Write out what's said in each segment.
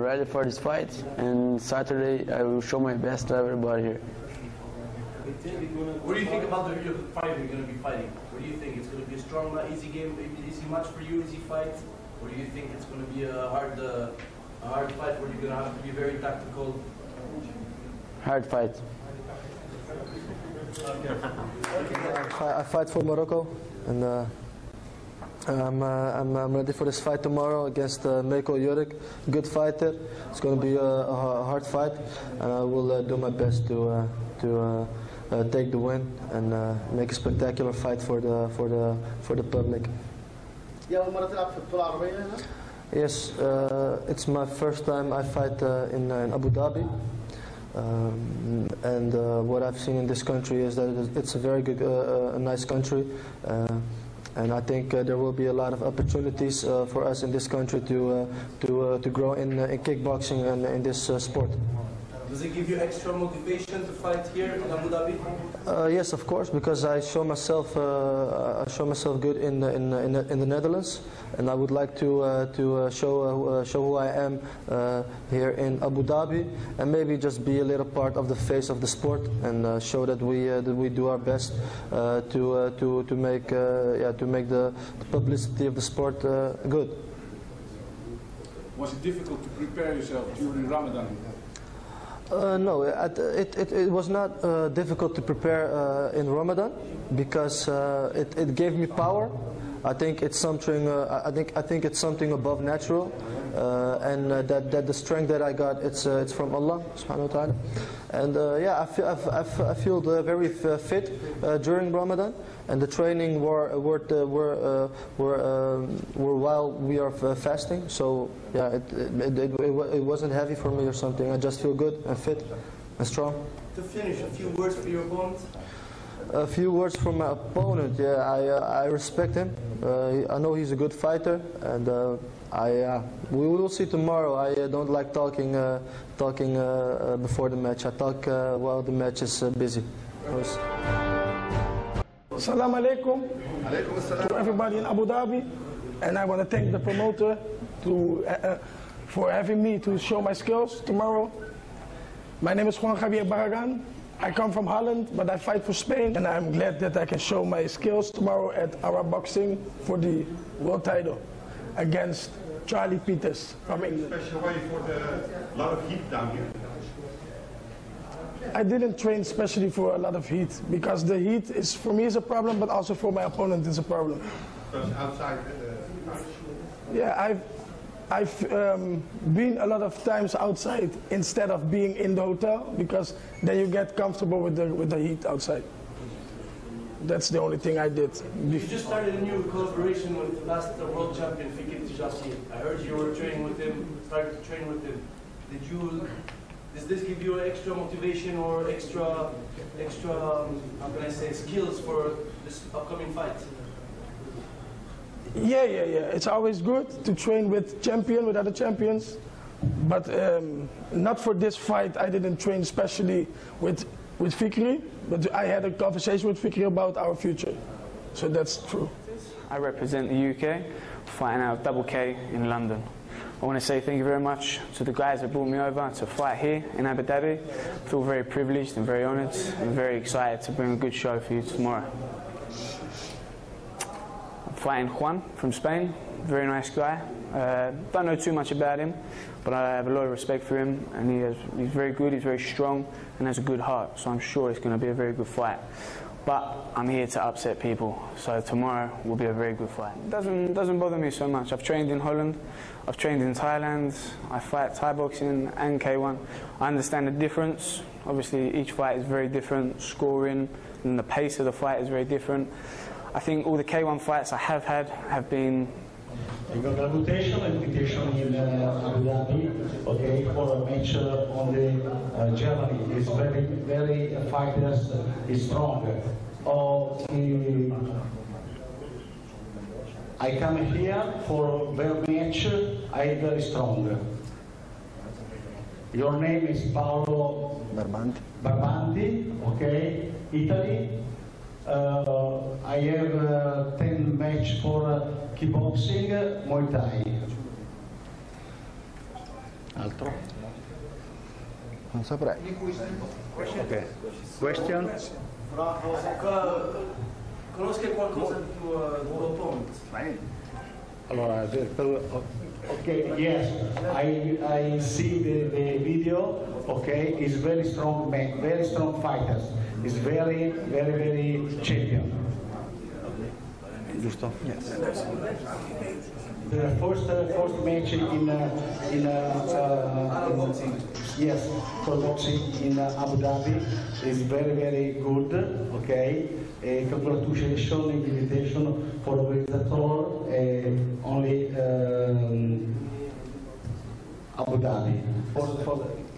ready for this fight, and Saturday I will show my best to everybody here. What do you think about the fight you're going to be fighting? What do you think? It's going to be a strong, easy game, easy match for you, easy fight? Or do you think it's going to be a hard fight where you're going to have to be very tactical? Hard fight. I fight for Morocco, and I'm ready for this fight tomorrow against Mirko Jurek. Good fighter. It's going to be a hard fight, and I will do my best to take the win and make a spectacular fight for the public. Yes, it's my first time I fight in Abu Dhabi. What I've seen in this country is that it's a very good, nice country, and I think there will be a lot of opportunities for us in this country to grow in kickboxing and in this sport. Does it give you extra motivation to fight here in Abu Dhabi? Yes, of course, because I show myself good in the Netherlands, and I would like to show who I am here in Abu Dhabi, and maybe just be a little part of the face of the sport and show that we do our best to make the publicity of the sport good. Was it difficult to prepare yourself during Ramadan? No, it was not difficult to prepare in Ramadan, because it gave me power. I think it's something. I think it's something above natural, and that the strength that I got, it's from Allah, Subhanahu wa ta'ala. And yeah, I feel very fit during Ramadan, and the training were while we are fasting. So yeah, it wasn't heavy for me or something. I just feel good and fit and strong. To finish, a few words for your opponent. A few words from my opponent. Yeah, I respect him. I know he's a good fighter, and we will see tomorrow. I don't like talking before the match. I talk while the match is busy. Assalamu alaikum to everybody in Abu Dhabi, and I want to thank the promoter for having me to show my skills tomorrow. My name is Juan Javier Barragan. I come from Holland, but I fight for Spain, and I'm glad that I can show my skills tomorrow at Arab Boxing for the world title against Charlie Peters from England. Special for the lot of heat down here? I didn't train specially for a lot of heat, because the heat is, for me, is a problem, but also for my opponent is a problem. Because outside the couch? Yeah, I've been a lot of times outside instead of being in the hotel, because then you get comfortable with the heat outside. That's the only thing I did. You just started a new collaboration with the world champion Fikit Jassi. I heard you were training with him, started to train with him. Does this give you extra motivation or extra how can I say, skills for this upcoming fight? Yeah. It's always good to train with other champions, but not for this fight. I didn't train especially with Fikri, but I had a conversation with Fikri about our future, so that's true. I represent the UK, fighting out of Double K in London. I want to say thank you very much to the guys that brought me over to fight here in Abu Dhabi. I feel very privileged and very honoured, and very excited to bring a good show for you tomorrow. Fighting Juan from Spain, very nice guy. Don't know too much about him, but I have a lot of respect for him, and he's very good, he's very strong, and has a good heart, so I'm sure it's going to be a very good fight. But I'm here to upset people, so tomorrow will be a very good fight. It doesn't bother me so much. I've trained in Holland, I've trained in Thailand, I fight Thai boxing and K1. I understand the difference. Obviously each fight is very different, scoring and the pace of the fight is very different. I think all the K1 fights I have had have been... You got reputation, in Abu Dhabi, okay, for a match on the Germany. It's very, very fighters, is strong. I come here for their match, I very strong. Your name is Paolo Barbanti, okay, Italy. I have 10 match for kickboxing, Muay Thai. Altro? Non saprei. Ok. Question? Conosce qualcosa di tuo opponente? Allora, okay, yes, I see the video. Okay, he's very strong man, very strong fighters. He's very champion. Giusto? Yes. The first match for boxing in Abu Dhabi is very good. Okay, congratulations and invitation for organizator only Abu Dhabi.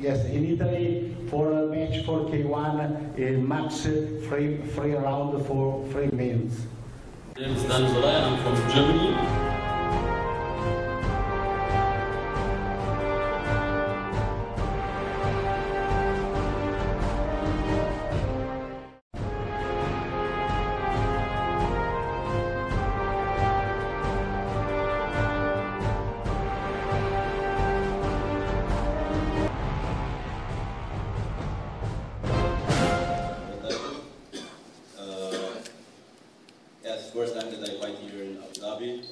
Yes, in Italy for a match for K1 max free round for 3 minutes. My name is Dan Zole and I'm from Germany. First time that I fight here in Abu Dhabi.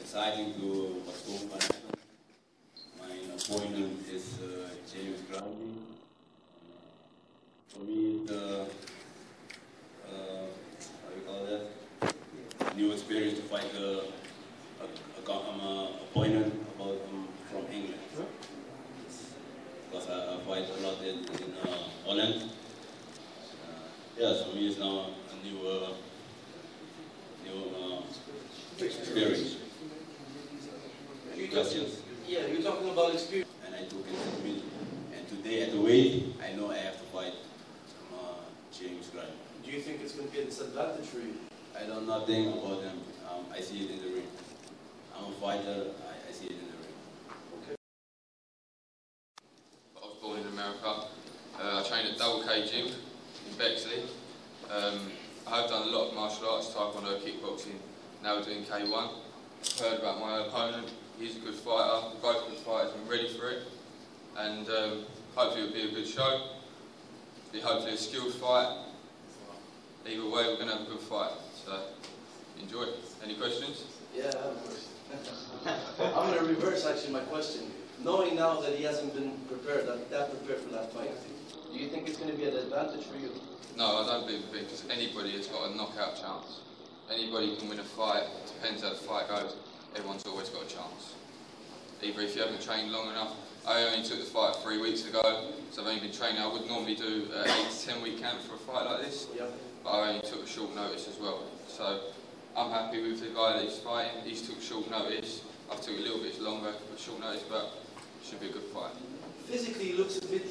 Exciting to pursue my opponent is James Grimes. For me, new experience to fight an opponent from England. Because I fight a lot in Holland. Yes, for me it's now a new experience. Any questions? Yeah, you're talking about experience. And I took it, and today at the weight, I know I have to fight some James Grimes. Do you think it's going to be a disadvantage for you? I don't know nothing about them. I see it in the ring. I'm a fighter. I see it in the ring. Okay. I was born in America. I trained at Double K gym in Bexley. I have done a lot of martial arts, Taekwondo, kickboxing, now doing K1. I've heard about my opponent, he's a good fighter, we're both good fighters, I'm ready for it. And hopefully it'll be a good show. It'll be hopefully a skilled fight. Either way, we're going to have a good fight, so enjoy it. Any questions? Yeah, I have a question. I'm going to reverse actually my question. Knowing now that he hasn't been prepared, prepared for that fight, do you think it's going to be an advantage for you? No, I don't think because anybody has got a knockout chance. Anybody can win a fight, it depends how the fight goes. Everyone's always got a chance. Either if you haven't trained long enough. I only took the fight 3 weeks ago, so I've only been training. I would normally do an 8 to 10 week camp for a fight like this, but I only took a short notice as well. So I'm happy with the guy that he's fighting. He's took short notice. I've took a little bit longer for short notice, but it should be a good fight. Physically, he looks a bit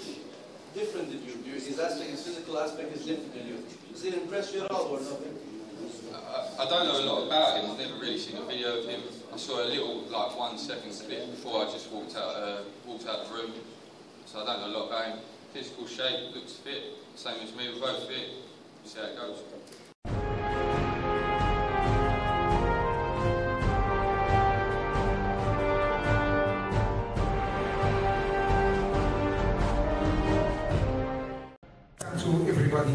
different than you. His physical aspect is different than you. Does it impress you at all or nothing? I don't know a lot about him. I've never really seen a video of him. I saw a little, like, 1 second clip before I just walked out the room. So I don't know a lot about him. Physical shape, looks fit. Same as me, we're both fit. We'll see how it goes.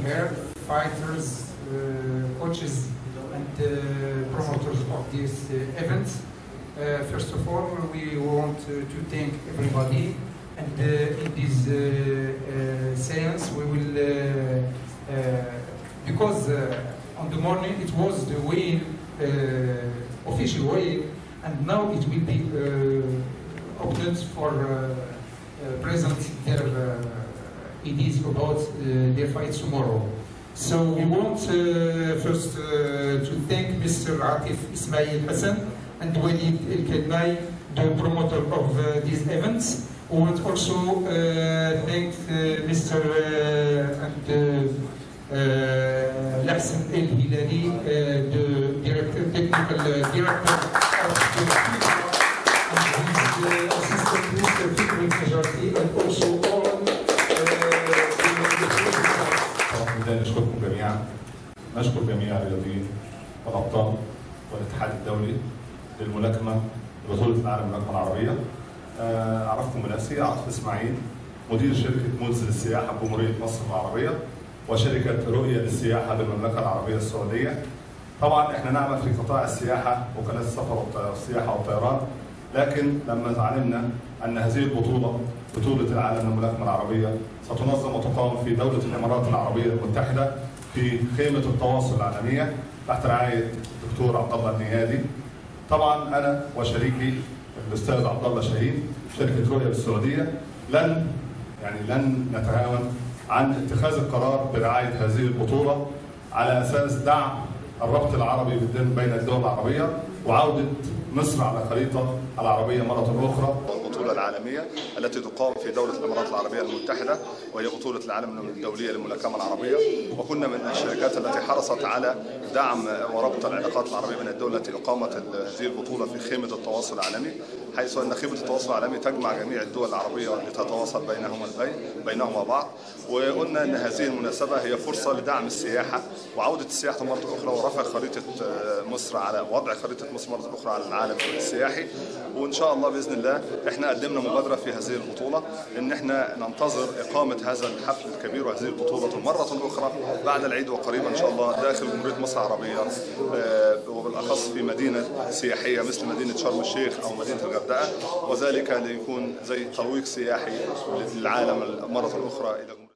Here, fighters, coaches and promoters of this event. First of all, we want to thank everybody, and in this seance we will, because on the morning it was the weigh-in, official weigh-in, and now it will be opted for present their it is about their fight tomorrow. So we want first to thank Mr. Atif Ismail Hassan and Walid El-Kennay, the promoter of these events. We want also thank Mr. Larsen El-Hilali, the technical director of the FIFA, and his assistant Mr. Fikri Jassi, and also نشكركم جميعا. نشكر جميع الرياضيين والابطال والاتحاد الدولي للملاكمه بطوله معنا بالمملكه العربيه. اعرفكم بنفسي عاطف اسماعيل، مدير شركه منزل السياحه بجمهوريه مصر العربيه وشركه رؤيه للسياحه بالمملكه العربيه السعوديه. طبعا احنا نعمل في قطاع السياحه وكالات السفر والسياحه والطيران، لكن لما علمنا ان هذه البطوله بطوله العالم للملاكمه العربيه ستنظم وتقام في دوله الامارات العربيه المتحده في خيمه التواصل العالميه تحت رعايه الدكتور عبد الله النيادي. طبعا انا وشريكي الاستاذ عبد الله شاهين شركه رؤيه بالسعوديه لن نتهاون عن اتخاذ القرار برعايه هذه البطوله على اساس دعم الربط العربي بين الدول العربيه وعوده مصر على خريطه العربيه مره اخرى. البطوله العالميه التي تقام في دوله الامارات العربيه المتحده وهي بطوله العالم الدوليه للملاكمه العربيه، وكنا من الشركات التي حرصت على دعم وربط العلاقات العربيه بين الدول التي اقامت هذه البطوله في خيمه التواصل العالمي، حيث ان خيمه التواصل العالمي تجمع جميع الدول العربيه لتتواصل بينهما بعض، وقلنا ان هذه المناسبه هي فرصه لدعم السياحه وعوده السياحه مره اخرى ورفع خريطه مصر على وضع خريطه مصر مره اخرى على العالم السياحي. وان شاء الله باذن الله احنا قدمنا مبادره في هذه البطوله ان احنا ننتظر اقامه هذا الحفل الكبير وهذه البطوله مره اخرى بعد العيد وقريبا ان شاء الله داخل جمهوريه مصر العربيه، وبالاخص في مدينه سياحيه مثل مدينه شرم الشيخ او مدينه الغردقه، وذلك ليكون زي ترويج سياحي للعالم مره اخرى الى